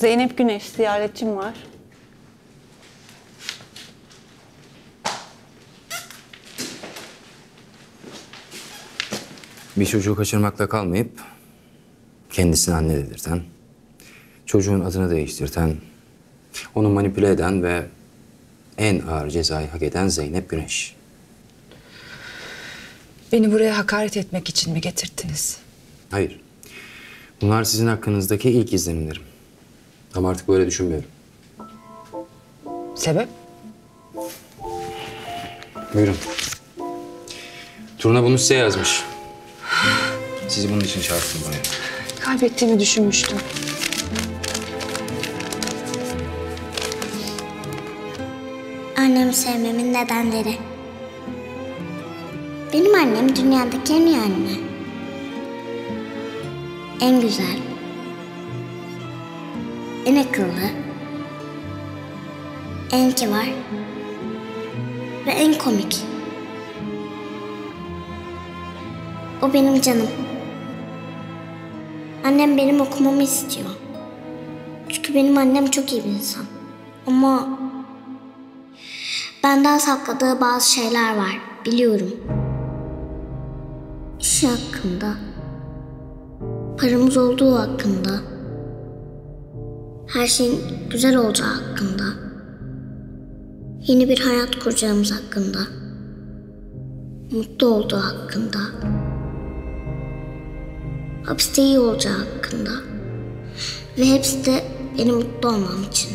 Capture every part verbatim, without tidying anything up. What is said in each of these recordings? Zeynep Güneş, ziyaretçim var. Bir çocuğu kaçırmakla kalmayıp kendisini anne dedirten, çocuğun adını değiştirten, onu manipüle eden ve en ağır cezayı hak eden Zeynep Güneş. Beni buraya hakaret etmek için mi getirdiniz? Hayır. Bunlar sizin hakkınızdaki ilk izlenimlerim. Ama artık böyle düşünmüyorum. Sebep? Buyurun. Turna bunu size yazmış. Sizi bunun için çağırdım buraya. Kaybettiğimi düşünmüştüm. Annemi sevmemin nedenleri. Benim annem dünyadaki en iyi anne. En güzel. En akıllı. En kibar. Ve en komik. O benim canım. Annem benim okumamı istiyor. Çünkü benim annem çok iyi bir insan. Ama benden sakladığı bazı şeyler var, biliyorum. İş hakkında, paramız olduğu hakkında, her şeyin güzel olacağı hakkında, yeni bir hayat kuracağımız hakkında, mutlu olduğu hakkında, hapiste iyi olacağı hakkında ve hepsi de benim mutlu olmam için.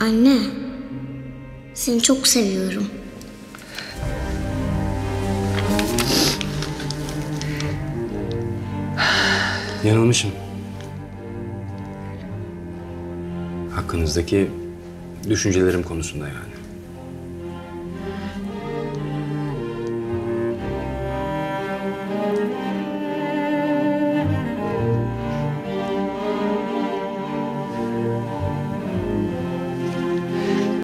Anne, seni çok seviyorum. Yanılmışım. Hakkınızdaki düşüncelerim konusunda yani.